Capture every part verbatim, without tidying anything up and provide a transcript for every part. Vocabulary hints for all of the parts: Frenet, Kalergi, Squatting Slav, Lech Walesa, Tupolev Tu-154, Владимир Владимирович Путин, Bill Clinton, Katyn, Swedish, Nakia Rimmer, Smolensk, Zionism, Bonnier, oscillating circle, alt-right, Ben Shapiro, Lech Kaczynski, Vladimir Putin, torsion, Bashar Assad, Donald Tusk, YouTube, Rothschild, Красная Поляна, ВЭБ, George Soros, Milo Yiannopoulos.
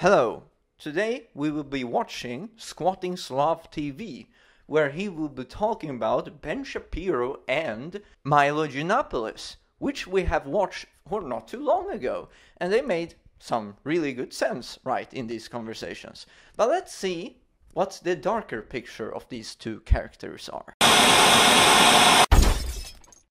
Hello, today we will be watching Squatting Slav T V, where he will be talking about Ben Shapiro and Milo Yiannopoulos, which we have watched for not too long ago, and they made some really good sense, right, in these conversations. But let's see what the darker picture of these two characters are.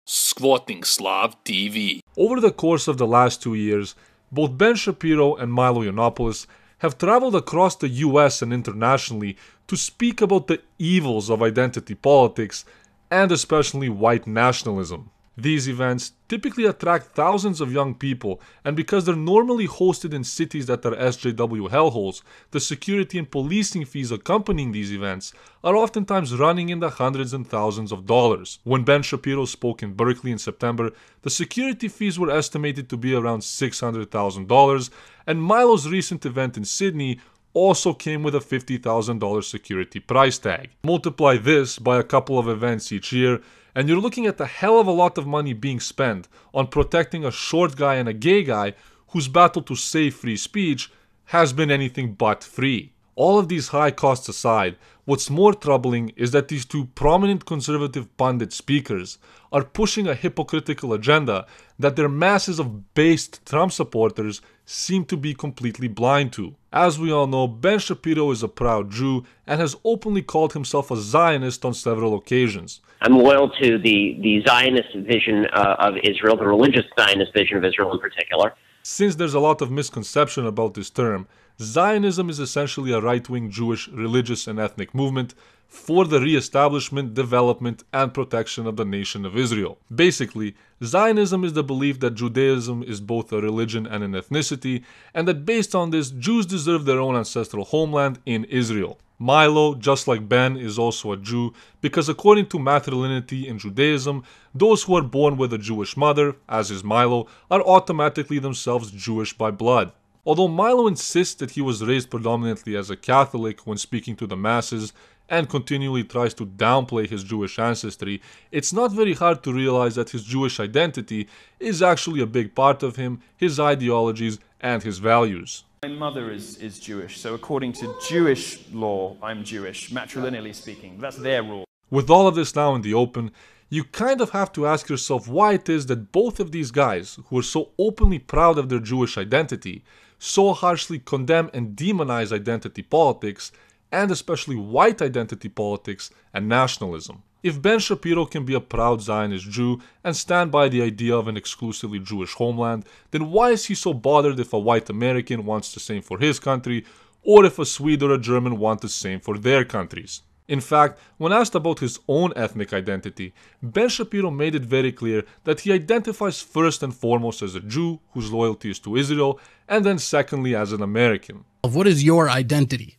Squatting Slav T V. Over the course of the last two years, both Ben Shapiro and Milo Yiannopoulos have traveled across the U S and internationally to speak about the evils of identity politics and especially white nationalism. These events typically attract thousands of young people, and because they're normally hosted in cities that are S J W hellholes, the security and policing fees accompanying these events are oftentimes running in the hundreds and thousands of dollars. When Ben Shapiro spoke in Berkeley in September, the security fees were estimated to be around six hundred thousand dollars, and Milo's recent event in Sydney also came with a fifty thousand dollar security price tag. Multiply this by a couple of events each year, and you're looking at a hell of a lot of money being spent on protecting a short guy and a gay guy whose battle to save free speech has been anything but free. All of these high costs aside, what's more troubling is that these two prominent conservative pundit speakers are pushing a hypocritical agenda that their masses of based Trump supporters seem to be completely blind to. As we all know, Ben Shapiro is a proud Jew and has openly called himself a Zionist on several occasions. I'm loyal to the, the Zionist vision uh, of Israel, the religious Zionist vision of Israel in particular. Since there's a lot of misconception about this term, Zionism is essentially a right-wing Jewish religious and ethnic movement for the re-establishment, development, and protection of the nation of Israel. Basically, Zionism is the belief that Judaism is both a religion and an ethnicity, and that based on this, Jews deserve their own ancestral homeland in Israel. Milo, just like Ben, is also a Jew, because according to matrilineity in Judaism, those who are born with a Jewish mother, as is Milo, are automatically themselves Jewish by blood. Although Milo insists that he was raised predominantly as a Catholic when speaking to the masses and continually tries to downplay his Jewish ancestry, it's not very hard to realize that his Jewish identity is actually a big part of him, his ideologies, and his values. My mother is, is Jewish, so according to Jewish law, I'm Jewish, matrilineally speaking. That's their rule. With all of this now in the open, you kind of have to ask yourself why it is that both of these guys, who are so openly proud of their Jewish identity, so harshly condemn and demonize identity politics, and especially white identity politics and nationalism. If Ben Shapiro can be a proud Zionist Jew and stand by the idea of an exclusively Jewish homeland, then why is he so bothered if a white American wants the same for his country, or if a Swede or a German want the same for their countries? In fact, when asked about his own ethnic identity, Ben Shapiro made it very clear that he identifies first and foremost as a Jew, whose loyalty is to Israel, and then secondly as an American. What is your identity?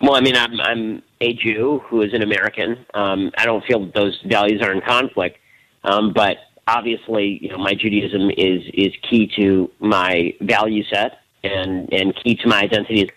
Well, I mean, I'm, I'm a Jew who is an American. Um, I don't feel that those values are in conflict, um, but obviously, you know, my Judaism is, is key to my value set and, and key to my identity.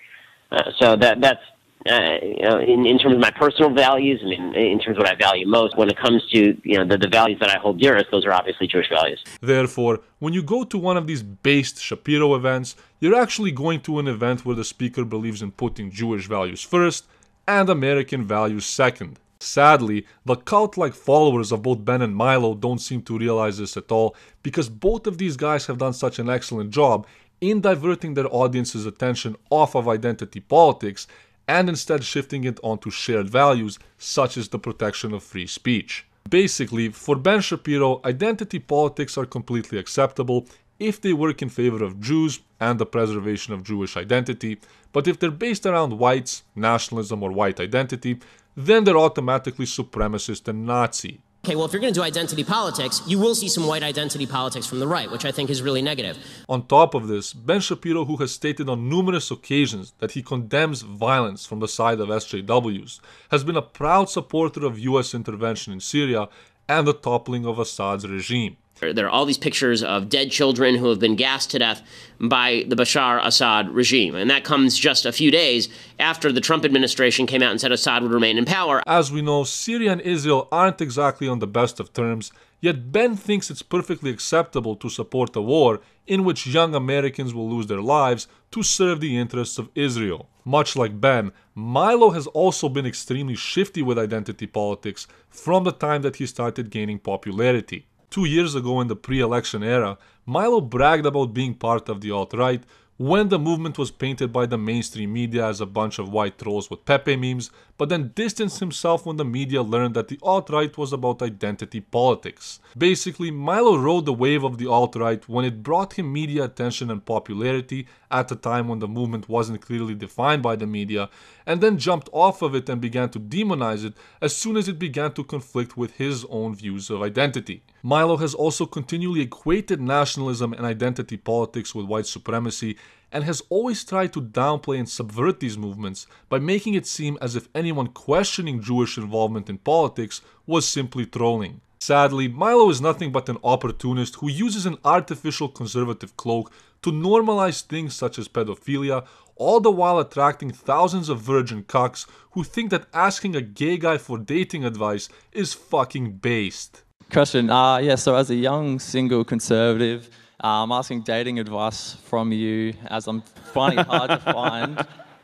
Uh, so that, that's... Uh, you know, in, in terms of my personal values, and in, in terms of what I value most, when it comes to you know the, the values that I hold dearest, those are obviously Jewish values. Therefore, when you go to one of these based Shapiro events, you're actually going to an event where the speaker believes in putting Jewish values first and American values second. Sadly, the cult-like followers of both Ben and Milo don't seem to realize this at all, because both of these guys have done such an excellent job in diverting their audience's attention off of identity politics and instead shifting it onto shared values, such as the protection of free speech. Basically, for Ben Shapiro, identity politics are completely acceptable if they work in favor of Jews and the preservation of Jewish identity, but if they're based around whites, nationalism, or white identity, then they're automatically supremacist and Nazi. Okay, well, if you're going to do identity politics, you will see some white identity politics from the right, which I think is really negative. On top of this, Ben Shapiro, who has stated on numerous occasions that he condemns violence from the side of S J Ws, has been a proud supporter of U S intervention in Syria and the toppling of Assad's regime. There are all these pictures of dead children who have been gassed to death by the Bashar Assad regime. And that comes just a few days after the Trump administration came out and said Assad would remain in power. As we know, Syria and Israel aren't exactly on the best of terms, Yet Ben thinks it's perfectly acceptable to support a war in which young Americans will lose their lives to serve the interests of Israel. Much like Ben, Milo has also been extremely shifty with identity politics from the time that he started gaining popularity. Two years ago in the pre-election era, Milo bragged about being part of the alt-right when the movement was painted by the mainstream media as a bunch of white trolls with Pepe memes, but then distanced himself when the media learned that the alt-right was about identity politics. Basically, Milo rode the wave of the alt-right when it brought him media attention and popularity at a time when the movement wasn't clearly defined by the media, and then jumped off of it and began to demonize it as soon as it began to conflict with his own views of identity. Milo has also continually equated nationalism and identity politics with white supremacy, and has always tried to downplay and subvert these movements by making it seem as if anyone questioning Jewish involvement in politics was simply trolling. Sadly, Milo is nothing but an opportunist who uses an artificial conservative cloak to normalize things such as pedophilia, all the while attracting thousands of virgin cucks who think that asking a gay guy for dating advice is fucking based. Question, uh, yeah, so as a young single conservative, Uh, I'm asking dating advice from you, as I'm finding it hard to find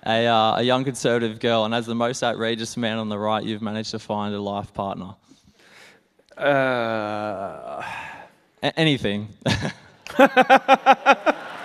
a, uh, a young conservative girl, and as the most outrageous man on the right, you've managed to find a life partner. Uh... A- anything.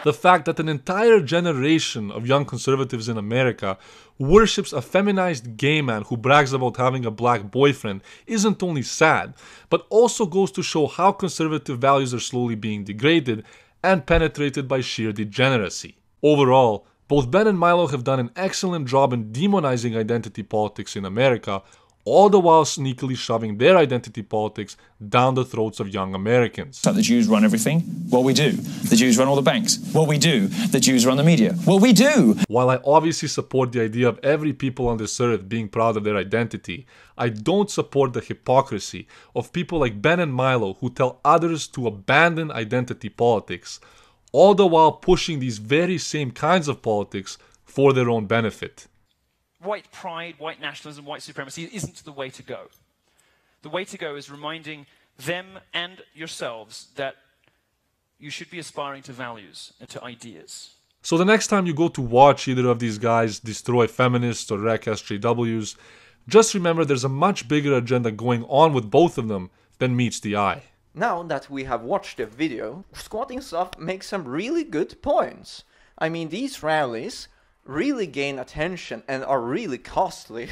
The fact that an entire generation of young conservatives in America worships a feminized gay man who brags about having a black boyfriend isn't only sad, but also goes to show how conservative values are slowly being degraded and penetrated by sheer degeneracy. Overall, both Ben and Milo have done an excellent job in demonizing identity politics in America, all the while sneakily shoving their identity politics down the throats of young Americans. The Jews run everything? Well, we do. The Jews run all the banks? Well, we do. The Jews run the media? Well, we do. While I obviously support the idea of every people on this earth being proud of their identity, I don't support the hypocrisy of people like Ben and Milo who tell others to abandon identity politics, all the while pushing these very same kinds of politics for their own benefit. White pride, white nationalism, white supremacy isn't the way to go. The way to go is reminding them and yourselves that you should be aspiring to values and to ideas. So the next time you go to watch either of these guys destroy feminists or wreck S J Ws, just remember there's a much bigger agenda going on with both of them than meets the eye. Now that we have watched the video, Squatting Slav makes some really good points. I mean, these rallies really gain attention and are really costly.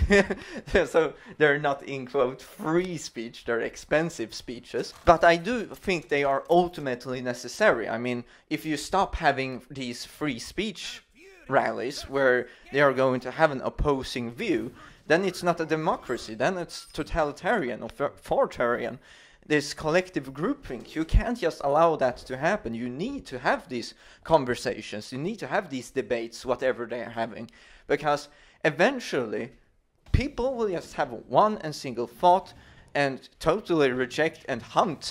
So they're not in quote free speech, they're expensive speeches. But I do think they are ultimately necessary. I mean, if you stop having these free speech rallies where they are going to have an opposing view, then it's not a democracy, then it's totalitarian or authoritarian. This collective grouping, you can't just allow that to happen. You need to have these conversations, you need to have these debates, whatever they are having, because eventually people will just have one and single thought and totally reject and hunt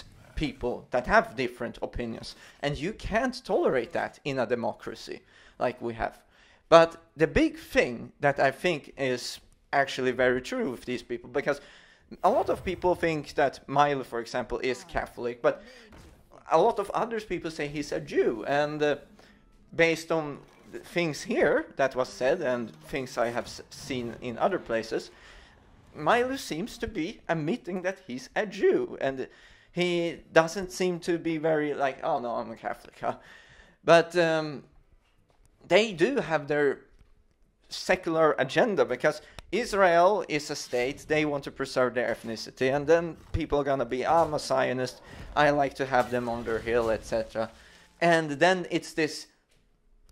people that have different opinions, and you can't tolerate that in a democracy like we have. But the big thing that I think is actually very true with these people, because a lot of people think that Milo, for example, is Catholic, but a lot of other people say he's a Jew. And uh, based on things here that was said and things I have seen in other places, Milo seems to be admitting that he's a Jew. And he doesn't seem to be very like, oh no, I'm a Catholic. Huh? But um, they do have their secular agenda, because Israel is a state, they want to preserve their ethnicity, and then people are gonna be, I'm a Zionist, I like to have them on their hill, et cetera. And then it's this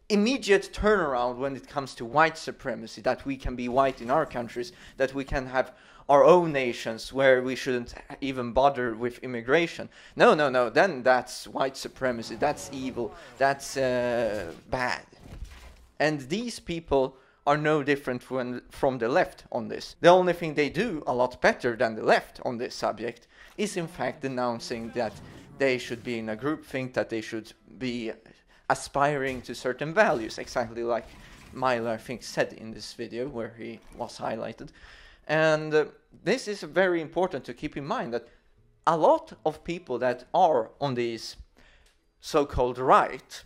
immediate turnaround when it comes to white supremacy, that we can be white in our countries, that we can have our own nations where we shouldn't even bother with immigration. No, no, no, then that's white supremacy, that's evil, that's uh, bad. And these people are no different from, from the left on this. The only thing they do a lot better than the left on this subject is in fact denouncing that they should be in a groupthink, that they should be aspiring to certain values, exactly like Milo, I think, said in this video where he was highlighted. And uh, this is very important to keep in mind, that a lot of people that are on this so-called right,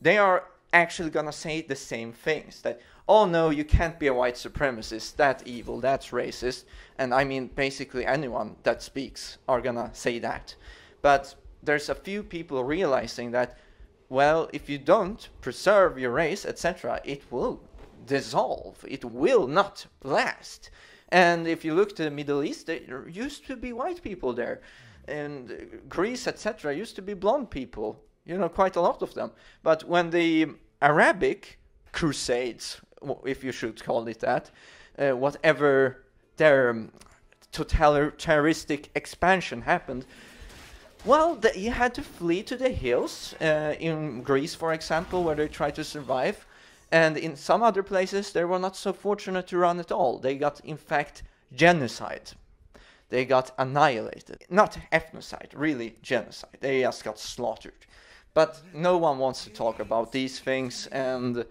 they are actually gonna say the same things, that, oh no, you can't be a white supremacist, that's evil, that's racist. And I mean, basically anyone that speaks are gonna say that. But there's a few people realizing that, well, if you don't preserve your race, et cetera, it will dissolve, it will not last. And if you look to the Middle East, there used to be white people there. And Greece, et cetera, used to be blonde people, you know, quite a lot of them. But when the Arabic crusades, if you should call it that, uh, whatever their um, totalitarianistic expansion happened, well, the, you had to flee to the hills, uh, in Greece, for example, where they tried to survive. And in some other places, they were not so fortunate to run at all. They got, in fact, genocide. They got annihilated. Not ethnocide, really genocide. They just got slaughtered. But no one wants to talk about these things. And,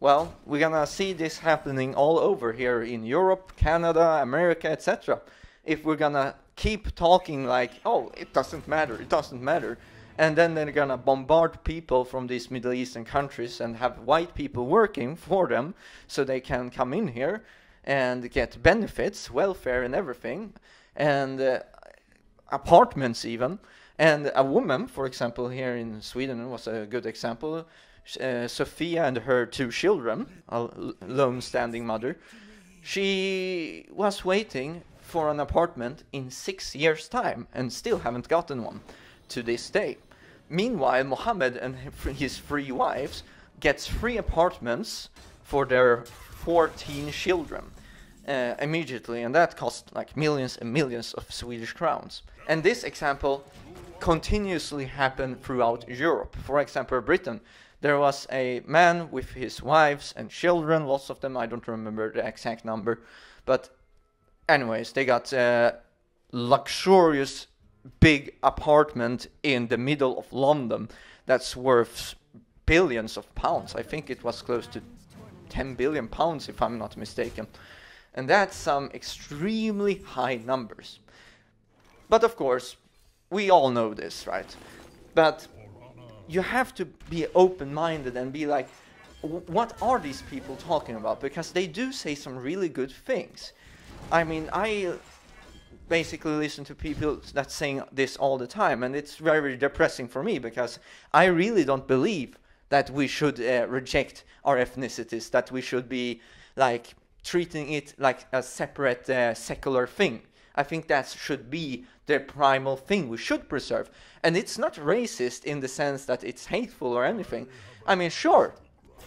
well, we're gonna see this happening all over here in Europe, Canada, America, et cetera. If we're gonna keep talking like, oh, it doesn't matter, it doesn't matter. And then they're gonna bombard people from these Middle Eastern countries and have white people working for them so they can come in here and get benefits, welfare and everything, and uh, apartments even. And a woman, for example, here in Sweden was a good example, uh, Sophia and her two children, a lone standing mother, she was waiting for an apartment in six years' time and still haven't gotten one to this day. Meanwhile, Mohammed and his three wives gets three apartments for their fourteen children uh, immediately, and that cost like millions and millions of Swedish crowns. And this example continuously happened throughout Europe. For example, Britain, there was a man with his wives and children, lots of them, I don't remember the exact number, but anyways, they got uh, luxurious big apartment in the middle of London that's worth billions of pounds. I think it was close to ten billion pounds if I'm not mistaken. And that's some extremely high numbers. But of course, we all know this, right? But you have to be open-minded and be like, what are these people talking about? Because they do say some really good things. I mean, I basically listen to people that saying this all the time, and it's very depressing for me because I really don't believe that we should uh, reject our ethnicities, that we should be like treating it like a separate uh, secular thing. I think that should be the primal thing we should preserve. And it's not racist in the sense that it's hateful or anything. I mean, sure,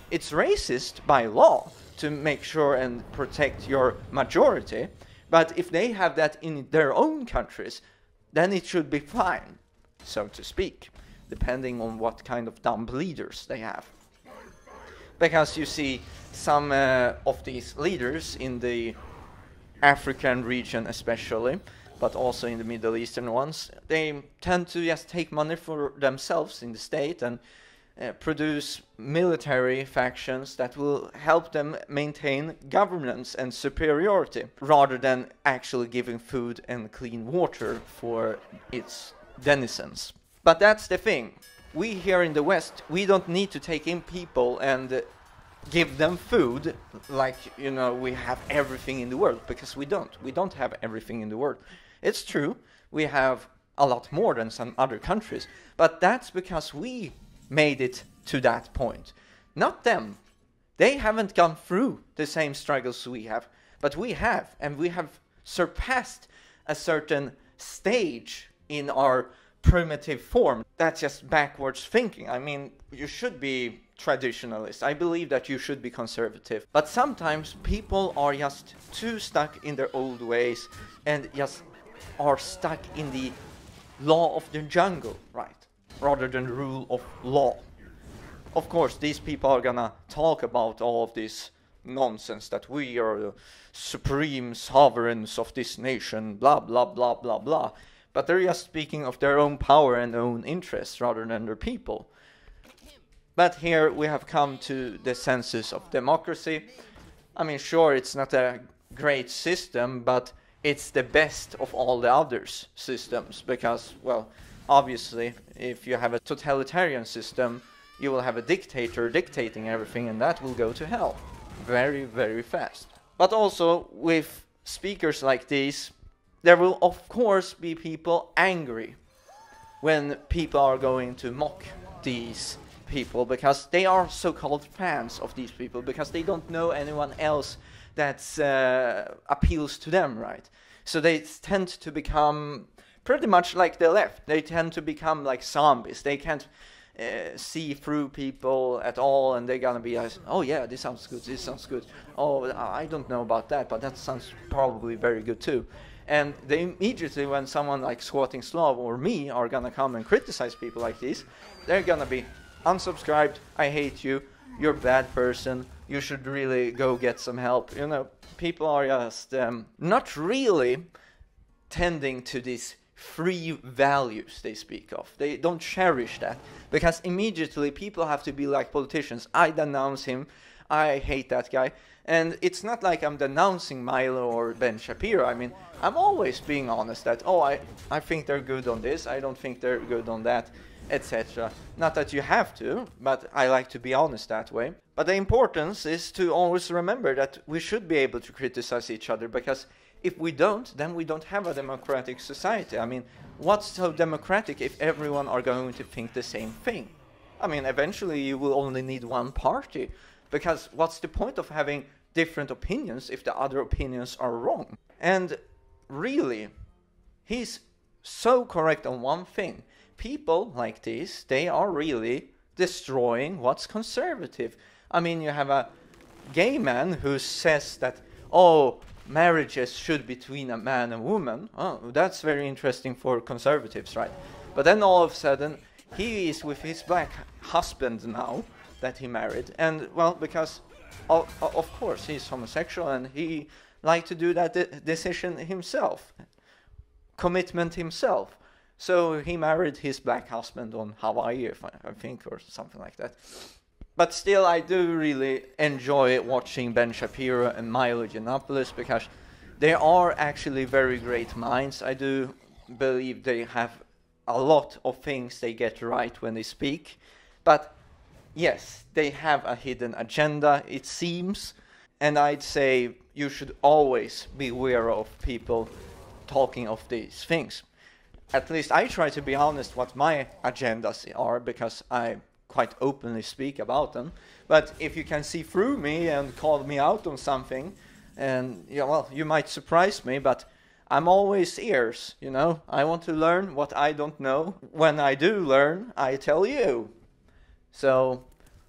it's racist by law to make sure and protect your majority. But if they have that in their own countries, then it should be fine, so to speak, depending on what kind of dumb leaders they have. Because you see, some uh, of these leaders in the African region especially, but also in the Middle Eastern ones, they tend to just take money for themselves in the state and uh, produce military factions that will help them maintain governance and superiority rather than actually giving food and clean water for its denizens. But that's the thing. We here in the West, we don't need to take in people and give them food like, you know, we have everything in the world, because we don't. We don't have everything in the world. It's true, we have a lot more than some other countries, but that's because we made it to that point. Not them. They haven't gone through the same struggles we have, but we have, and we have surpassed a certain stage in our primitive form. That's just backwards thinking. I mean, you should be traditionalist. I believe that you should be conservative, but sometimes people are just too stuck in their old ways and just are stuck in the law of the jungle, right? Rather than rule of law. Of course, these people are gonna talk about all of this nonsense that we are the supreme sovereigns of this nation, blah, blah, blah, blah, blah. But they're just speaking of their own power and own interests rather than their people. But here we have come to the senses of democracy. I mean, sure, it's not a great system, but it's the best of all the other systems because, well, obviously, if you have a totalitarian system, you will have a dictator dictating everything, and that will go to hell very, very fast. But also, with speakers like these, there will of course be people angry when people are going to mock these people because they are so-called fans of these people because they don't know anyone else that uh, appeals to them, right? So they tend to become pretty much like the left. They tend to become like zombies. They can't uh, see through people at all, and they're gonna be like, oh yeah, this sounds good, this sounds good. Oh, I don't know about that, but that sounds probably very good too. And they immediately, when someone like Squatting Slav or me are gonna come and criticize people like this, they're gonna be unsubscribed, I hate you, you're a bad person, you should really go get some help. You know, people are just um, not really tending to these free values they speak of. They don't cherish that, because immediately people have to be like politicians. I denounce him, I hate that guy. And it's not like I'm denouncing Milo or Ben Shapiro. I mean, I'm always being honest that, oh, I, I think they're good on this, I don't think they're good on that, et cetera. Not that you have to, but I like to be honest that way. But the importance is to always remember that we should be able to criticize each other, because if we don't, then we don't have a democratic society. I mean, what's so democratic if everyone are going to think the same thing? I mean, eventually you will only need one party, because what's the point of having different opinions if the other opinions are wrong? And really, he's so correct on one thing. People like this, they are really destroying what's conservative. I mean, you have a gay man who says that, oh, marriages should be between a man and woman. Oh, that's very interesting for conservatives, right? But then all of a sudden, he is with his black husband now, that he married, and well, because of, of course he's homosexual and he liked to do that de decision himself, commitment himself. So he married his black husband on Hawaii, if I, I think, or something like that. But still, I do really enjoy watching Ben Shapiro and Milo Yiannopoulos, because they are actually very great minds. I do believe they have a lot of things they get right when they speak, but yes, they have a hidden agenda, it seems, and I'd say you should always be aware of people talking of these things. At least I try to be honest what my agendas are, because I quite openly speak about them. But if you can see through me and call me out on something, and you know, well, you might surprise me, but I'm always ears, you know? I want to learn what I don't know. When I do learn, I tell you. So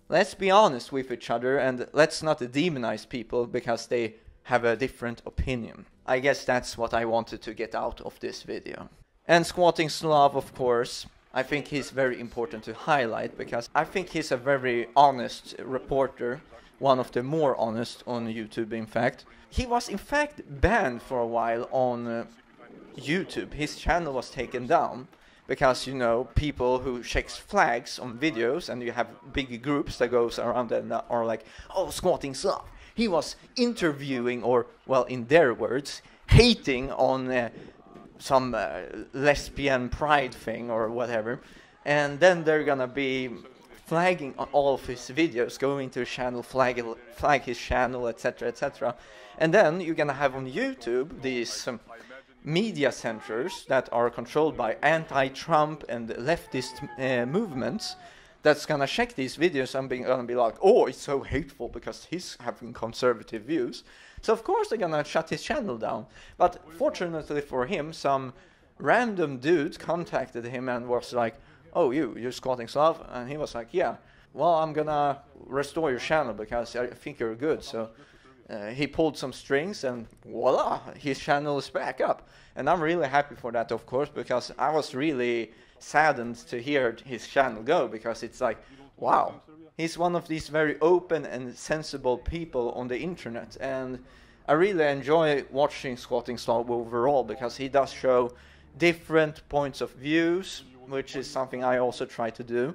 let's be honest with each other, and let's not demonize people because they have a different opinion. I guess that's what I wanted to get out of this video. And Squatting Slav, of course, I think he's very important to highlight, because I think he's a very honest reporter, one of the more honest on YouTube, in fact. He was, in fact, banned for a while on uh, YouTube. His channel was taken down, because, you know, people who checks flags on videos, and you have big groups that goes around and are like, oh, Squatting Slav, he was interviewing, or, well, in their words, hating on uh, some uh, lesbian pride thing or whatever. And then they're gonna be flagging all of his videos, going to his channel, flag, flag his channel, et cetera, et cetera. And then you're gonna have on YouTube these um, media centers that are controlled by anti-Trump and leftist uh, movements that's gonna check these videos and being gonna be like, oh, it's so hateful because he's having conservative views. So of course they're gonna shut his channel down. But fortunately for him, some random dude contacted him and was like, oh, you, you're Squatting Slav? And he was like, yeah, well, I'm gonna restore your channel because I think you're good. So Uh, he pulled some strings, and voila, his channel is back up. And I'm really happy for that, of course, because I was really saddened to hear his channel go, because it's like, wow, he's one of these very open and sensible people on the internet. And I really enjoy watching Squatting Slav overall, because he does show different points of views, which is something I also try to do.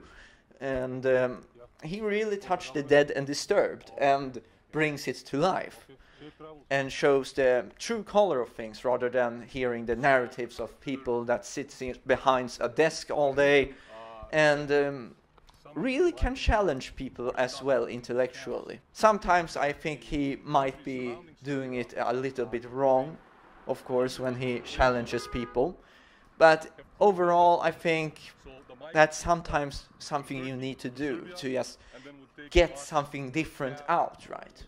And um, he really touched the dead and disturbed, and brings it to life. and shows the true color of things rather than hearing the narratives of people that sit behind a desk all day and um, really can challenge people as well intellectually. Sometimes I think he might be doing it a little bit wrong, of course, when he challenges people. But overall, I think that's sometimes something you need to do, to just get something different out, right?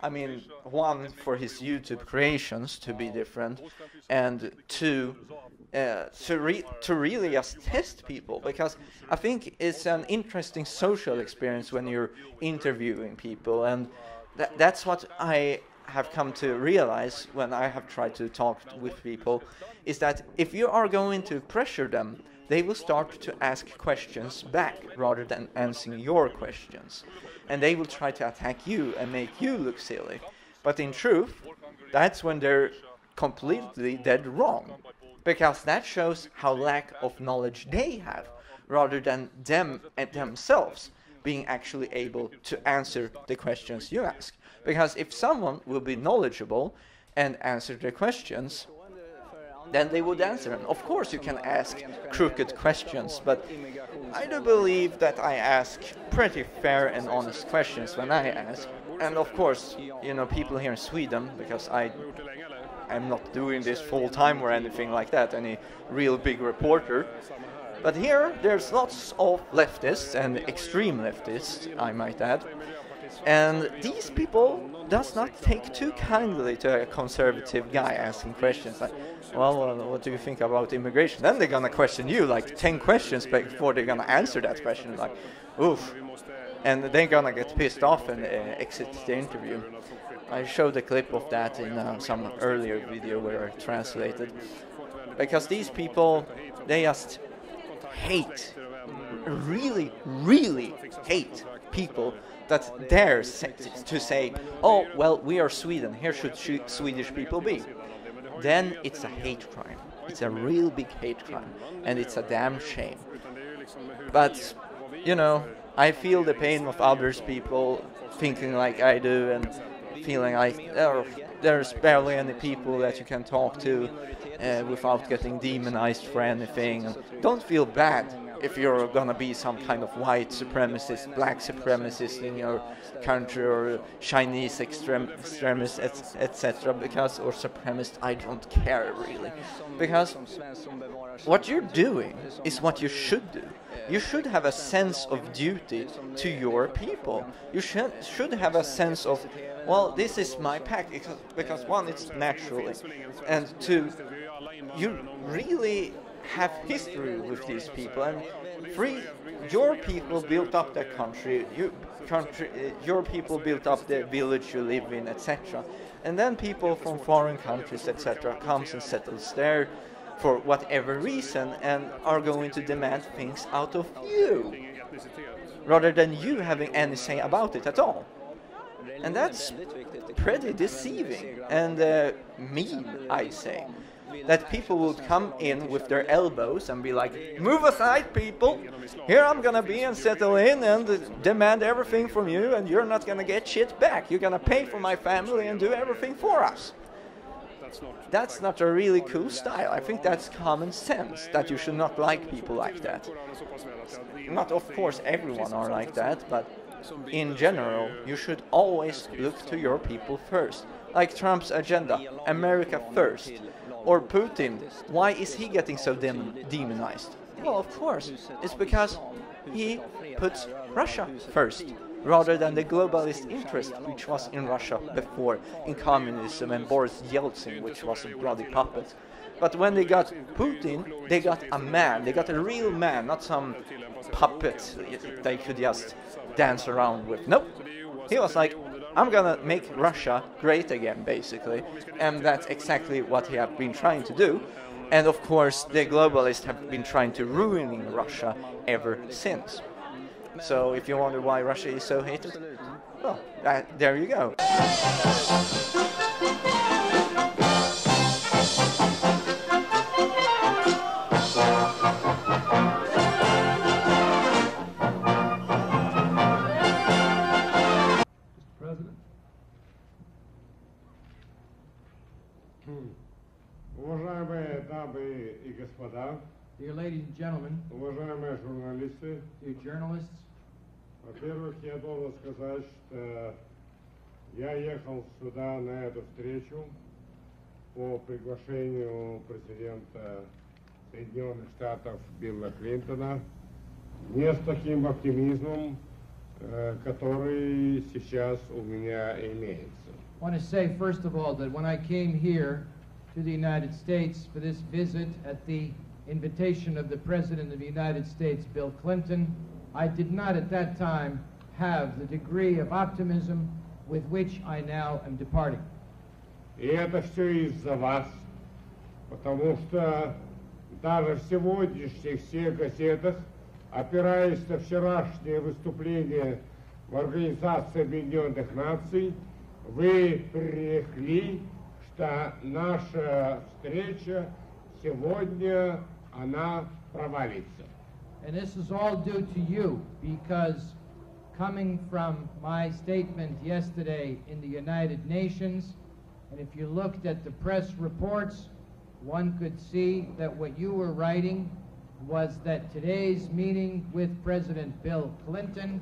I mean, one, for his YouTube creations to be different, and two, uh, to, re to really just test people, because I think it's an interesting social experience when you're interviewing people, and th that's what I have come to realize when I have tried to talk with people, is that if you are going to pressure them, they will start to ask questions back rather than answering your questions. And they will try to attack you and make you look silly. But in truth, that's when they're completely dead wrong, because that shows how lack of knowledge they have, rather than them and themselves being actually able to answer the questions you ask. Because if someone will be knowledgeable and answer their questions, then they would answer them. Of course you can ask crooked questions, but I do believe that I ask pretty fair and honest questions when I ask. And of course, you know, people here in Sweden, because I am not doing this full time or anything like that, any real big reporter. But here there's lots of leftists and extreme leftists, I might add. And these people does not take too kindly to a conservative guy asking questions like, well, what do you think about immigration? Then they're gonna question you like ten questions before they're gonna answer that question, like, oof. And they're gonna get pissed off and uh, exit the interview. I showed a clip of that in uh, some earlier video where I translated. Because these people, they just hate, really, really hate people that dares to say, oh, well, we are Sweden, here should Swedish people be. Then it's a hate crime. It's a real big hate crime, and it's a damn shame. But, you know, I feel the pain of others people thinking like I do and feeling like oh, there's barely any people that you can talk to uh, without getting demonized for anything. And don't feel bad if you're gonna be some kind of white supremacist, black supremacist in your country, or Chinese extrem extremist, et cetera, because, or supremacist, I don't care really. Because what you're doing is what you should do. You should have a sense of duty to your people. You should, should have a sense of, well, this is my pack, because, because one, it's naturally, and two, you really have history with these people, and three, your people built up that country, you, country uh, your people built up the village you live in, et cetera. And then people from foreign countries, et cetera, comes and settles there for whatever reason and are going to demand things out of you, rather than you having anything about it at all. And that's pretty deceiving and uh, mean, I say. That people would come in with their elbows and be like, move aside, people, here I'm gonna be and settle in and uh, demand everything from you, and you're not gonna get shit back. You're gonna pay for my family and do everything for us. That's not a really cool style. I think that's common sense, that you should not like people like that. Not, of course, everyone are like that, but in general, you should always look to your people first. Like Trump's agenda, America first. Or Putin, why is he getting so dem demonized? Well, of course, it's because he puts Russia first, rather than the globalist interest which was in Russia before, in communism and Boris Yeltsin, which was a bloody puppet. But when they got Putin, they got a man, they got a real man, not some puppet they could just dance around with. Nope, he was like, I'm gonna make Russia great again, basically, and that's exactly what he have been trying to do. And of course, the globalists have been trying to ruin Russia ever since. So, if you wonder why Russia is so hated, well, that, there you go. дамы и господа, dear ladies and gentlemen, уважаемые журналисты, dear journalists, во-первых, я должен сказать, что я ехал сюда на эту встречу по приглашению президента Соединенных Штатов Билла Клинтона, не с таким оптимизмом, который сейчас у меня имеется. I want to say, first of all, that when I came here to the United States for this visit at the invitation of the President of the United States, Bill Clinton, I did not at that time have the degree of optimism with which I now am departing. И это все из-за вас, потому что даже в сегодняшних всех газетах, опираясь на вчерашнее выступление в Организации Объединенных Наций, вы пререкли, что наша встреча сегодня, она провалится. And this is all due to you, because coming from my statement yesterday in the United Nations, and if you looked at the press reports, one could see that what you were writing was that today's meeting with President Bill Clinton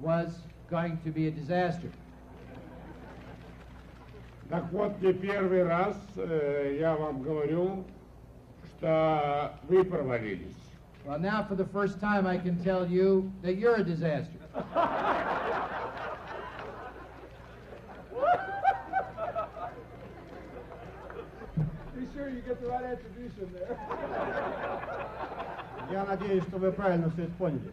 was going to be a disaster. Так вот, не первый раз я вам говорю, что вы провалились. Well, now for the first time I can tell you that you're a disaster. Be sure you get the right attribution there. Я надеюсь, что вы правильно все поняли.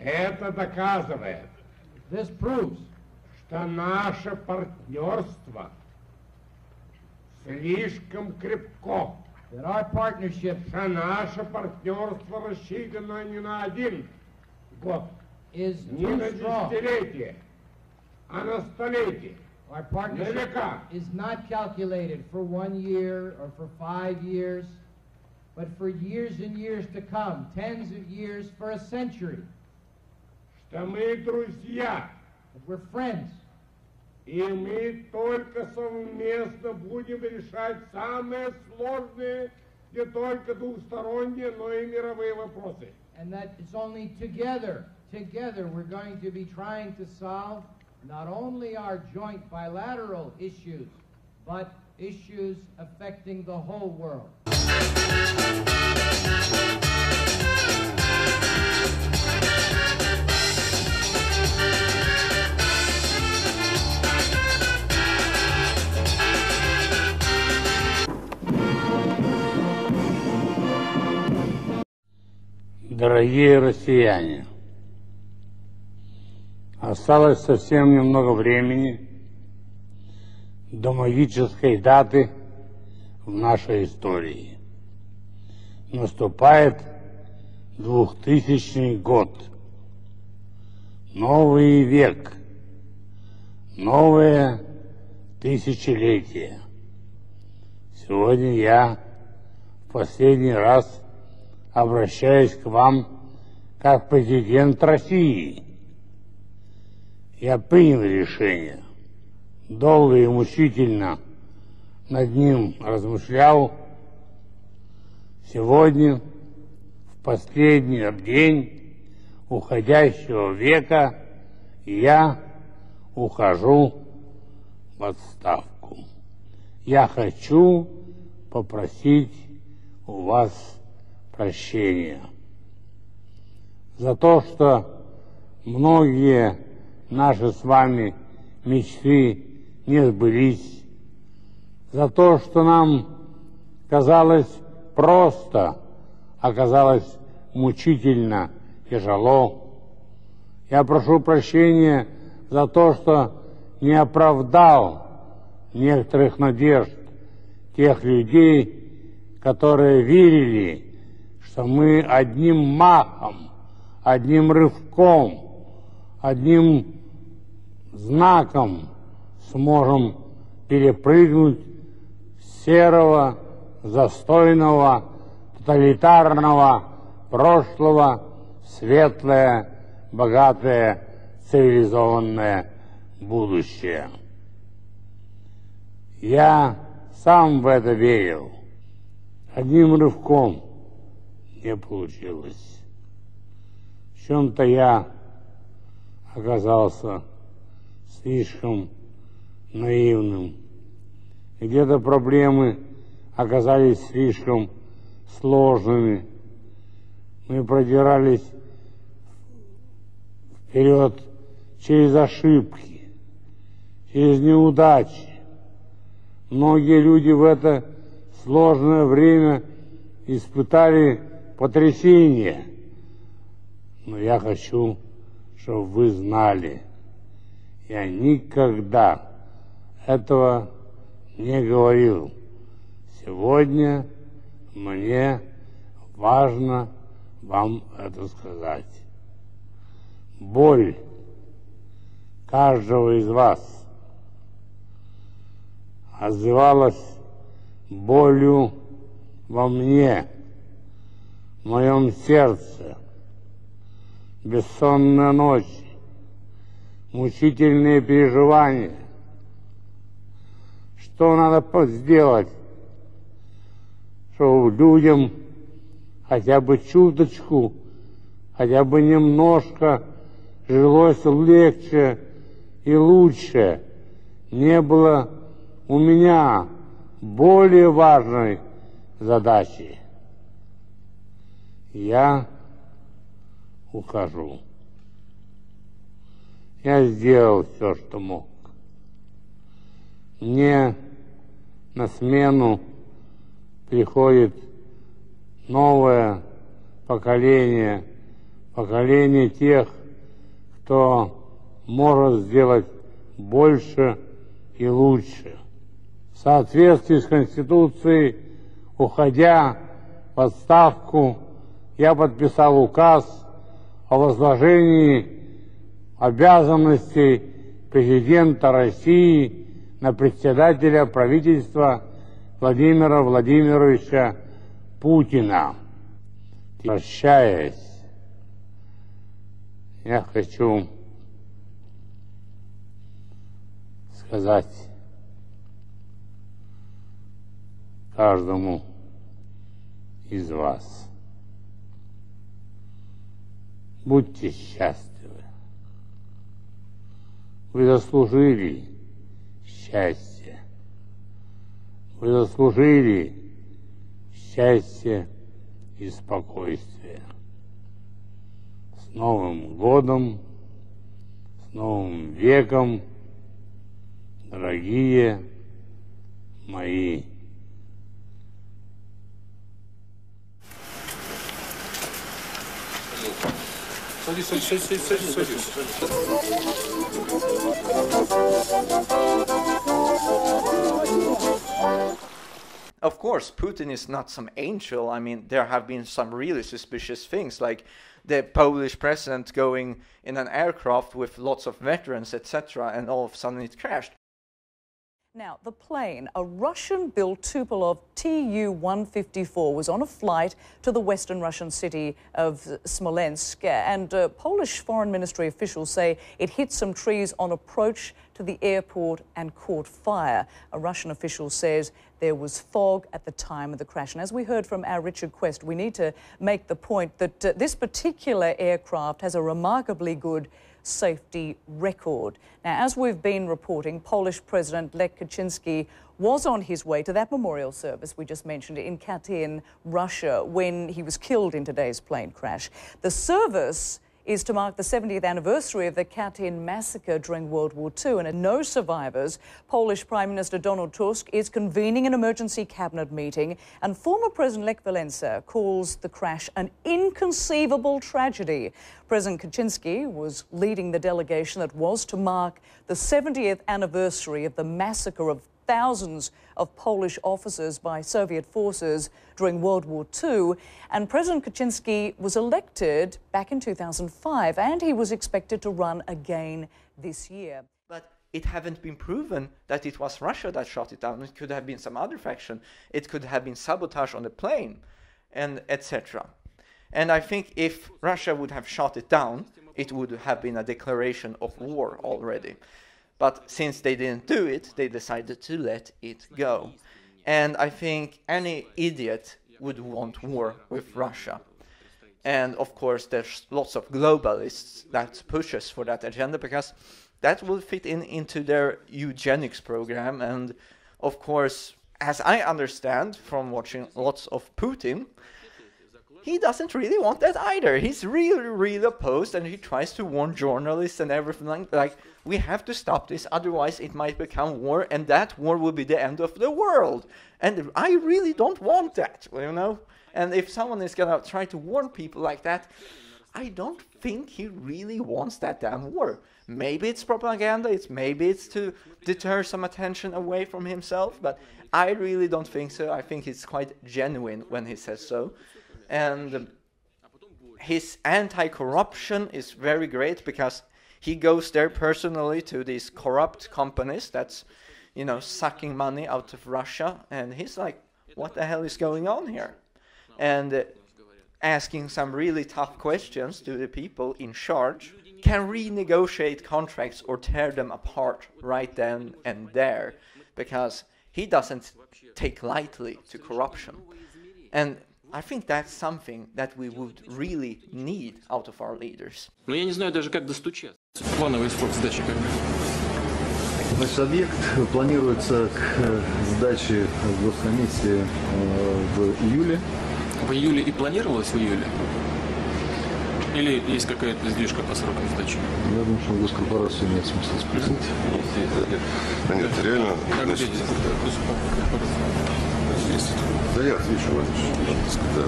Это доказывает, this proves, что наше партнерство слишком крепко, that our partnership, что наше партнерство рассчитано не на один год, is не на десятилетие, а на столетие. Our partnership is not calculated for one year or for five years, but for years and years to come, tens of years, for a century. Что мы друзья, we're friends, и мы только совместно будем решать самые сложные, не только двусторонние, но и мировые вопросы. And that it's only together, together we're going to be trying to solve not only our joint bilateral issues, but issues affecting the whole world. Дорогие россияне, осталось совсем немного времени до магической даты в нашей истории. Наступает двухтысячный год, новый век, новое тысячелетие. Сегодня я в последний раз обращаюсь к вам как президент России. Я принял решение. Долго и мучительно над ним размышлял. Сегодня, в последний день уходящего века, я ухожу в отставку. Я хочу попросить у вас прощения за то, что многие наши с вами мечты не сбылись, за то, что нам казалось просто, оказалось мучительно, тяжело. Я прошу прощения за то, что не оправдал некоторых надежд тех людей, которые верили, что мы одним махом, одним рывком одним знаком сможем перепрыгнуть с серого, застойного, тоталитарного прошлого в светлое, богатое, цивилизованное будущее. Я сам в это верил. Одним рывком не получилось. В чем-то я оказался слишком наивным. Где-то проблемы оказались слишком сложными. Мы продирались вперед через ошибки, через неудачи. Многие люди в это сложное время испытали потрясение. Но я хочу, чтобы вы знали, я никогда этого не говорил. Сегодня мне важно вам это сказать. Боль каждого из вас отзывалась болью во мне, в моем сердце. Бессонная ночь, мучительные переживания. Что надо сделать, чтобы людям хотя бы чуточку, хотя бы немножко жилось легче и лучше? Не было у меня более важной задачи. Я ухожу. Я сделал все, что мог. Мне на смену приходит новое поколение, поколение тех, кто может сделать больше и лучше. В соответствии с Конституцией, уходя в отставку, я подписал указ о возложении обязанностей президента России на председателя правительства Владимира Владимировича Путина. Прощаясь, я хочу сказать каждому из вас: будьте счастливы. Вы заслужили счастье. Вы заслужили счастье и спокойствие. С Новым годом, с Новым веком, дорогие мои. Садись, садись, садись, садись, садись. Of course, Putin is not some angel. I mean, there have been some really suspicious things, like the Polish president going in an aircraft with lots of veterans, et cetera, and all of a sudden it crashed. Now, the plane, a Russian-built Tupolev T U one fifty-four, was on a flight to the western Russian city of Smolensk, and uh, Polish foreign ministry officials say it hit some trees on approach to the airport and caught fire. A Russian official says there was fog at the time of the crash. And as we heard from our Richard Quest, we need to make the point that uh, this particular aircraft has a remarkably good safety record. Now, as we've been reporting, Polish President Lech Kaczynski was on his way to that memorial service we just mentioned in Katyn, Russia, when he was killed in today's plane crash. The service is to mark the seventieth anniversary of the Katyn massacre during World War Two, and no survivors. Polish Prime Minister Donald Tusk is convening an emergency cabinet meeting, and former President Lech Walesa calls the crash an inconceivable tragedy. President Kaczynski was leading the delegation that was to mark the seventieth anniversary of the massacre of thousands of Polish officers by Soviet forces during World War Two. And President Kaczynski was elected back in two thousand five, and he was expected to run again this year. But it haven't been proven that it was Russia that shot it down. It could have been some other faction. It could have been sabotage on the plane, and et cetera. And I think if Russia would have shot it down, it would have been a declaration of war already. But since they didn't do it, they decided to let it go. And I think any idiot would want war with Russia. And of course, there's lots of globalists that pushes for that agenda, because that will fit in into their eugenics program. And of course, as I understand from watching lots of Putin, he doesn't really want that either. He's really, really opposed, and he tries to warn journalists and everything like, like we have to stop this, otherwise it might become war, and that war will be the end of the world. And I really don't want that, you know? And if someone is gonna try to warn people like that, I don't think he really wants that damn war. Maybe it's propaganda, it's maybe it's to deter some attention away from himself, but I really don't think so. I think he's quite genuine when he says so. And um, his anti-corruption is very great, because he goes there personally to these corrupt companies that's, you know, sucking money out of Russia. And he's like, what the hell is going on here? And uh, asking some really tough questions to the people in charge, can renegotiate contracts or tear them apart right then and there, because he doesn't take lightly to corruption. And I think that's something that we would really need out of our leaders. Значит, объект планируется к сдаче в госкомиссии в июле. В июле и планировалось в июле? Или есть какая-то сдвижка по срокам сдачи? Я думаю, что в госкорпорацию нет смысла спросить. А нет, реально... Да я отвечу, да,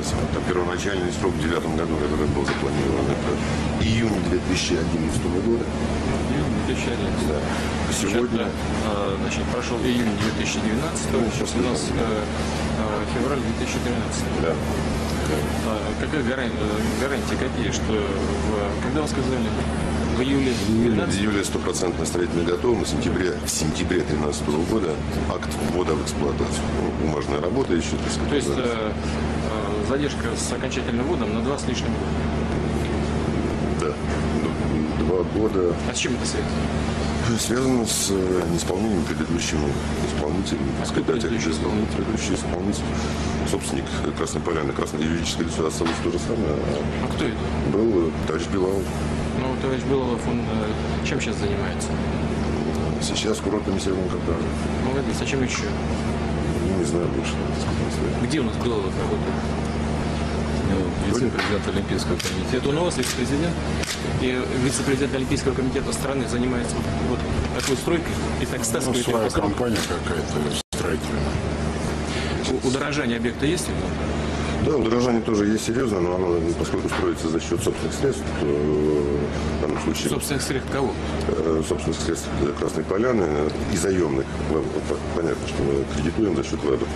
первоначальный срок в девятом году, который был запланирован, это июнь две тысячи одиннадцатого года. июнь две тысячи одиннадцатого. Да. Сегодня... Значит, прошел июнь две тысячи девятнадцатого, сейчас у нас февраль две тысячи тринадцатого. Да. Какая гарантия, какие, что... В, когда вы сказали? В июле? В июле стопроцентная строительная готовность, в сентябре две тысячи тринадцатого года акт ввода в эксплуатацию. Бумажная работа еще, так сказать. То есть э, э, задержка с окончательным вводом на два с лишним года? Да, два года. А с чем это связано? Связано с неисполнением предыдущего исполнителя, а сказать, да, предыдущий исполнитель, предыдущий исполнитель, собственник Красной Поляны, Красное юридическое лицо осталось то же самое. А кто это? Был товарищ Белов. Ну, товарищ Белов, он э, чем сейчас занимается? Сейчас курортными северным Кавказом. Молодец, а чем еще? Ну, не знаю больше. Где у нас Белов работает? Вице-президент Олимпийского комитета. Он у вас вице-президент? И вице-президент Олимпийского комитета страны занимается вот такой стройкой и так стаскивает. Ну, своя компания какая-то строительная. Удорожание объекта есть или нет? Да, удорожание тоже есть серьезное, но оно, поскольку строится за счет собственных средств, то в данном случае... Собственных средств кого? Собственных средств Красной Поляны и заемных. Понятно, что мы кредитуем за счет ВЭБа.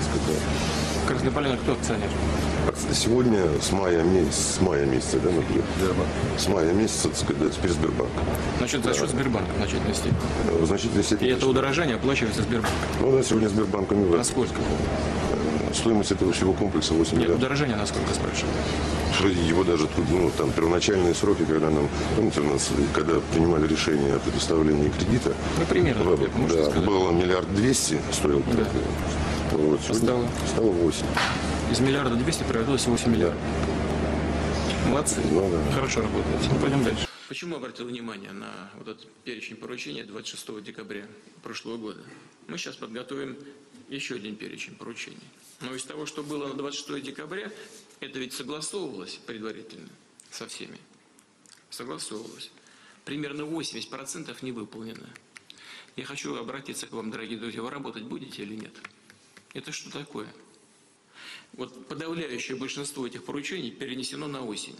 Красная Поляна кто акционер? Сегодня с мая, с мая месяца, да, например? С мая месяца, так сказать, теперь Сбербанк. Значит, за счет Сбербанка в значительной степени? В значительной степени. И это удорожание оплачивается Сбербанком? Ну да, сегодня Сбербанком и ВЭБ. Насколько? Стоимость этого всего комплекса восемь миллиардов. Удорожание, насколько спрашивают? Его даже трудно, ну, там первоначальные сроки, когда нам, помните, у нас, когда принимали решение о предоставлении кредита, ну, примерно, в, да, сказать. Было миллиард двести стоил, да. Вот, стало? Стало восемь. Из миллиарда двести превратилось восемь миллиардов. Молодцы, ну, да. Хорошо работаете. Ну, пойдем дальше. Почему обратил внимание на вот этот перечень поручений двадцать шестого декабря прошлого года? Мы сейчас подготовим еще один перечень поручений. Но из того, что было на двадцать шестое декабря, это ведь согласовывалось предварительно со всеми. Согласовывалось. Примерно восемьдесят процентов не выполнено. Я хочу обратиться к вам, дорогие друзья, вы работать будете или нет? Это что такое? Вот подавляющее большинство этих поручений перенесено на осень.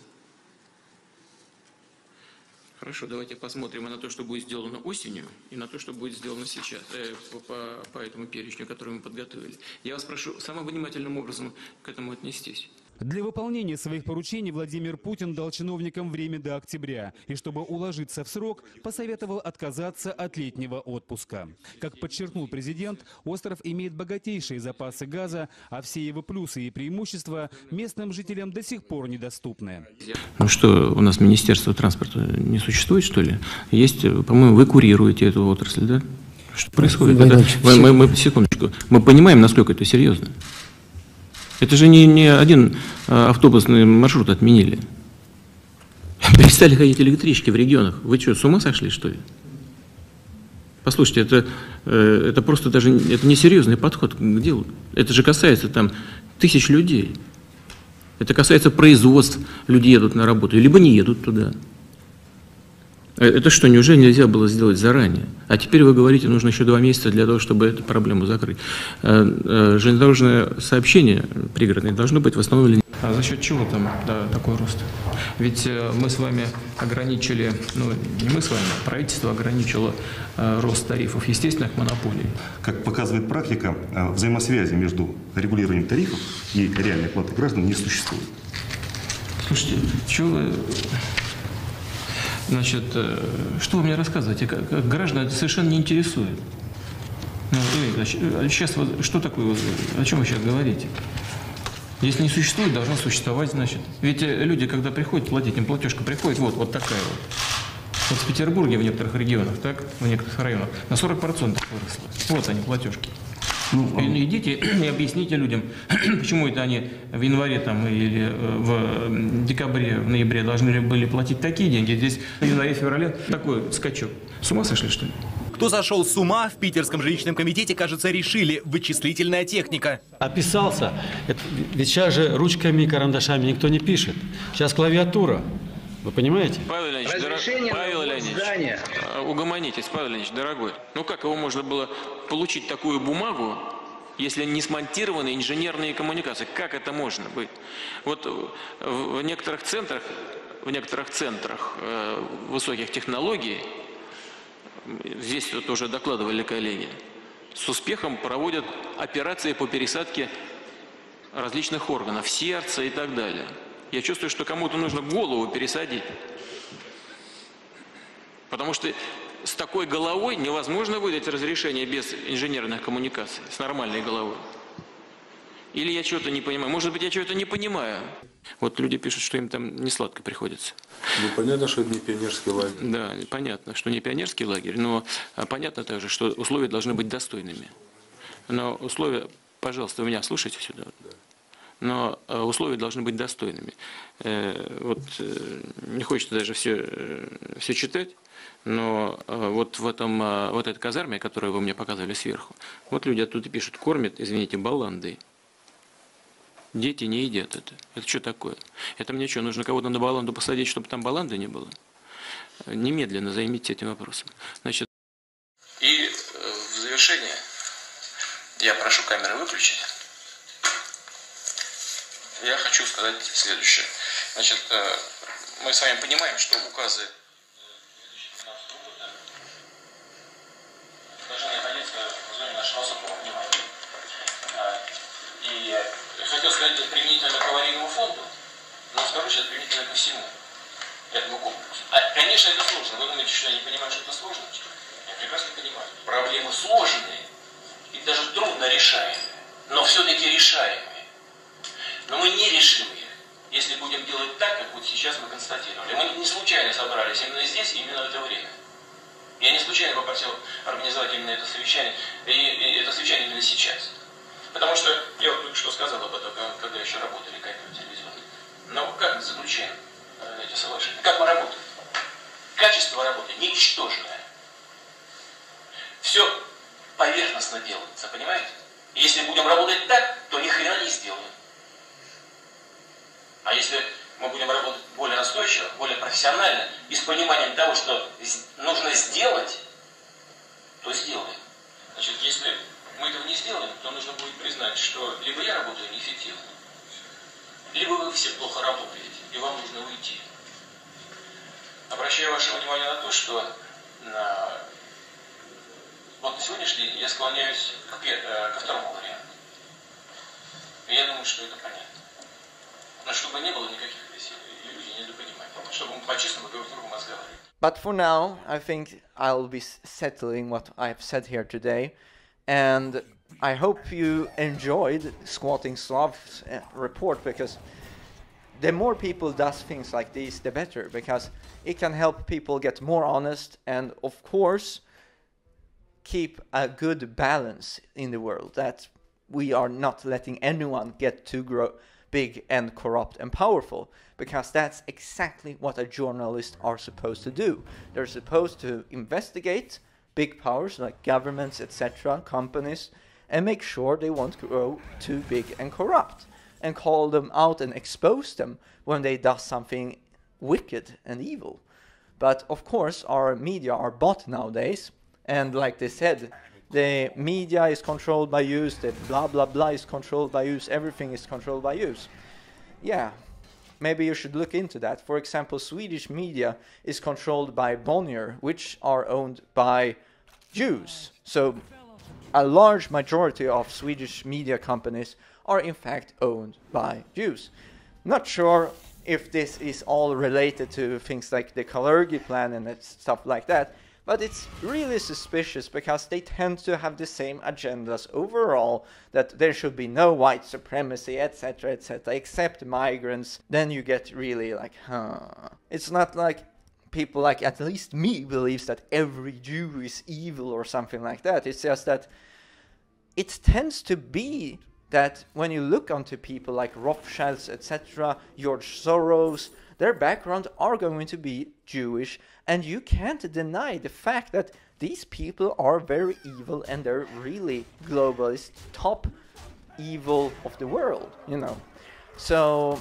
Хорошо, давайте посмотрим на то, что будет сделано осенью, и на то, что будет сделано сейчас, э, по, по этому перечню, который мы подготовили. Я вас прошу самым внимательным образом к этому отнестись. Для выполнения своих поручений Владимир Путин дал чиновникам время до октября. И чтобы уложиться в срок, посоветовал отказаться от летнего отпуска. Как подчеркнул президент, остров имеет богатейшие запасы газа, а все его плюсы и преимущества местным жителям до сих пор недоступны. Ну что, у нас Министерство транспорта не существует, что ли? Есть, по-моему, вы курируете эту отрасль, да? Что происходит? Это, мы, мы, секундочку. Мы понимаем, насколько это серьезно. Это же не, не один автобусный маршрут отменили. Перестали ходить электрички в регионах. Вы что, с ума сошли, что ли? Послушайте, это, это просто даже это несерьезный подход к делу. Это же касается там тысяч людей. Это касается производств. Люди едут на работу, либо не едут туда. Это что, неужели нельзя было сделать заранее? А теперь вы говорите, нужно еще два месяца для того, чтобы эту проблему закрыть. Железнодорожное сообщение пригородное должно быть восстановлено. А за счет чего там да, такой рост? Ведь мы с вами ограничили, ну не мы с вами, правительство ограничило рост тарифов естественных монополий. Как показывает практика, взаимосвязи между регулированием тарифов и реальной платой граждан не существует. Слушайте, чего вы... Значит, что вы мне рассказываете? Граждан это совершенно не интересует. Ну, сейчас, что такое, о чем вы сейчас говорите? Если не существует, должно существовать, значит. Ведь люди, когда приходят платить, им платежка приходит вот, вот такая вот. Вот в Петербурге в некоторых регионах, так, в некоторых районах, на сорок процентов выросла. Вот они, платежки. Ну, и идите и объясните людям, почему это они в январе там, или в декабре, в ноябре должны были платить такие деньги. Здесь в январе-феврале такой скачок. С ума сошли, что ли? Кто сошел с ума, в Питерском жилищном комитете, кажется, решили. Вычислительная техника. Описался. Это, ведь сейчас же ручками и карандашами никто не пишет. Сейчас клавиатура. Вы понимаете? Павел Леонидович, дорогой, Павел Леонидович, угомонитесь, Павел Леонидович, дорогой. Ну как его можно было получить такую бумагу, если не смонтированы инженерные коммуникации? Как это можно быть? Вот в некоторых центрах, в некоторых центрах высоких технологий, здесь вот уже докладывали коллеги, с успехом проводят операции по пересадке различных органов, сердца и так далее. Я чувствую, что кому-то нужно голову пересадить. Потому что с такой головой невозможно выдать разрешение без инженерных коммуникаций, с нормальной головой. Или я чего-то не понимаю. Может быть, я чего-то не понимаю. Вот люди пишут, что им там не сладко приходится. Ну, понятно, что это не пионерский лагерь. Да, понятно, что не пионерский лагерь, но понятно также, что условия должны быть достойными. Но условия, пожалуйста, вы меня слушайте сюда. Но условия должны быть достойными. Вот не хочется даже все, все читать, но вот в, этом, в этой казарме, которую вы мне показали сверху, вот люди оттуда пишут, кормят, извините, баландой. Дети не едят это. Это что такое? Это мне что, нужно кого-то на баланду посадить, чтобы там баланды не было? Немедленно займитесь этим вопросом. Значит... И в завершение я прошу камеры выключить. Я хочу сказать следующее. Значит, мы с вами понимаем, что указы... ...должны находиться в зоне нашего особого внимания. И я хотел сказать, это применительно к аварийному фонду, но скажу сейчас применительно ко всему этому комплексу. А, конечно, это сложно. Вы думаете, что я не понимаю, что это сложно? Я прекрасно понимаю. Проблемы сложные и даже трудно решаемые, но все-таки решаемые. Но мы не решим их, если будем делать так, как вот сейчас мы констатировали. Мы не случайно собрались именно здесь и именно в это время. Я не случайно попросил организовать именно это совещание, и, и это совещание именно сейчас. Потому что я вот только что сказал об этом, когда еще работали камеры телевизионные. Но как заключаем эти соглашения? Как мы работаем? Качество работы ничтожное. Все поверхностно делается, понимаете? И если будем работать так, то ни хрена не сделаем. А если мы будем работать более настойчиво, более профессионально и с пониманием того, что нужно сделать, то сделаем. Значит, если мы этого не сделаем, то нужно будет признать, что либо я работаю неэффективно, либо вы все плохо работаете, и вам нужно уйти. Обращаю ваше внимание на то, что на... вот на сегодняшний день я склоняюсь к пер... ко второму варианту. И я думаю, что это понятно. Но чтобы не было никаких недопониманий, чтобы мы по-честному друг с другом разговаривали. But for now, I think I'll be settling what I've said here today, and I hope you enjoyed Squatting Slav's report, because the more people does things like these, the better, because it can help people get more honest and, of course, keep a good balance in the world, that we are not letting anyone get too grow big and corrupt and powerful, because that's exactly what a journalist are supposed to do. They're supposed to investigate big powers like governments, et cetera, companies, and make sure they won't grow too big and corrupt, and call them out and expose them when they do something wicked and evil. But of course our media are bought nowadays, and like they said, the media is controlled by use, the blah blah blah is controlled by use, everything is controlled by use. Yeah, maybe you should look into that. For example, Swedish media is controlled by Bonnier, which are owned by Jews. So a large majority of Swedish media companies are in fact owned by Jews. Not sure if this is all related to things like the Kalergi plan and stuff like that, but it's really suspicious because they tend to have the same agendas overall, that there should be no white supremacy, et cetera, et cetera, except migrants. Then you get really like, huh. It's not like people like, at least me, believes that every Jew is evil or something like that. It's just that it tends to be that when you look onto people like Rothschilds, et cetera, George Soros, their background are going to be Jewish, and you can't deny the fact that these people are very evil, and they're really globalist, top evil of the world, you know. So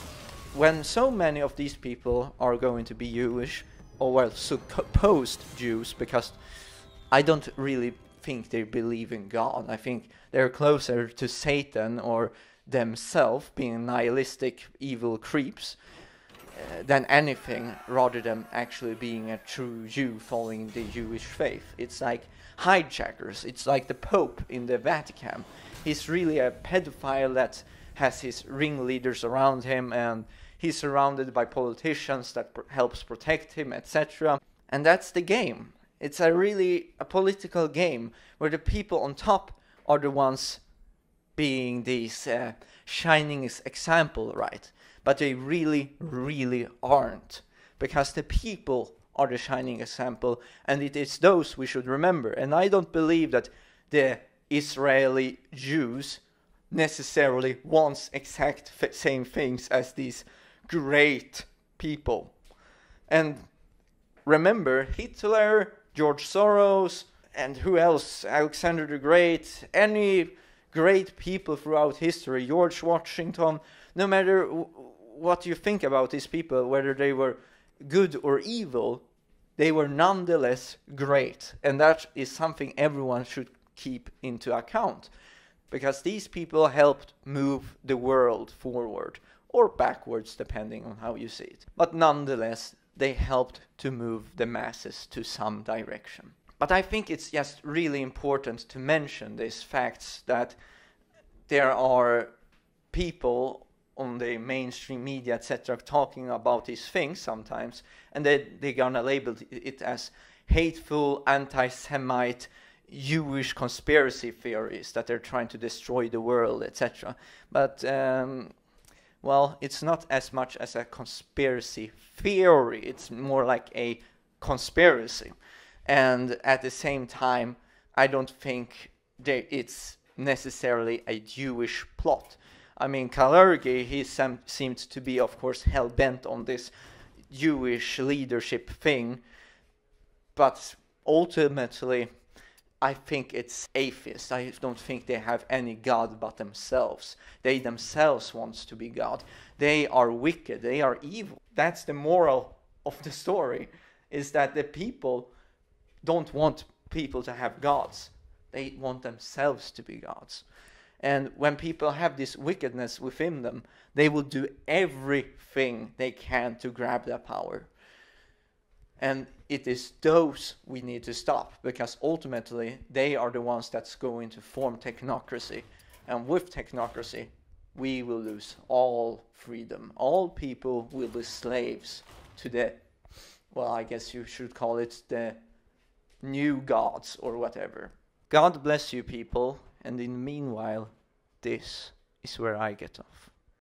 when so many of these people are going to be Jewish, or well, supposed Jews, because I don't really think they believe in God, I think they're closer to Satan or themselves being nihilistic evil creeps Uh, than anything, rather than actually being a true Jew following the Jewish faith. It's like hijackers, it's like the Pope in the Vatican. He's really a pedophile that has his ringleaders around him, and he's surrounded by politicians that pr helps protect him, et cetera. And that's the game. It's a really a political game where the people on top are the ones being these uh, shining example, right? But they really, really aren't, because the people are the shining example, and it is those we should remember. And I don't believe that the Israeli Jews necessarily wants exact same things as these great people. And remember, Hitler, George Soros, and who else? Alexander the Great, any great people throughout history, George Washington. No matter what you think about these people, whether they were good or evil, they were nonetheless great. And that is something everyone should keep into account, because these people helped move the world forward or backwards, depending on how you see it. But nonetheless, they helped to move the masses to some direction. But I think it's just really important to mention these facts, that there are people on the mainstream media, et cetera, talking about these things sometimes, and they, they're gonna label it as hateful, anti-Semite, Jewish conspiracy theories, that they're trying to destroy the world, et cetera. But, um, well, it's not as much as a conspiracy theory, it's more like a conspiracy. And at the same time, I don't think that it's necessarily a Jewish plot. I mean, Kalergi, he sem seemed to be, of course, hell-bent on this Jewish leadership thing, but ultimately, I think it's atheist. I don't think they have any God but themselves. They themselves want to be God. They are wicked. They are evil. That's the moral of the story, is that the people don't want people to have gods. They want themselves to be gods. And when people have this wickedness within them, they will do everything they can to grab that power. And it is those we need to stop, because ultimately they are the ones that's going to form technocracy. And with technocracy, we will lose all freedom. All people will be slaves to the, well, I guess you should call it the new gods or whatever. God bless you people. And in the meanwhile, this is where I get off.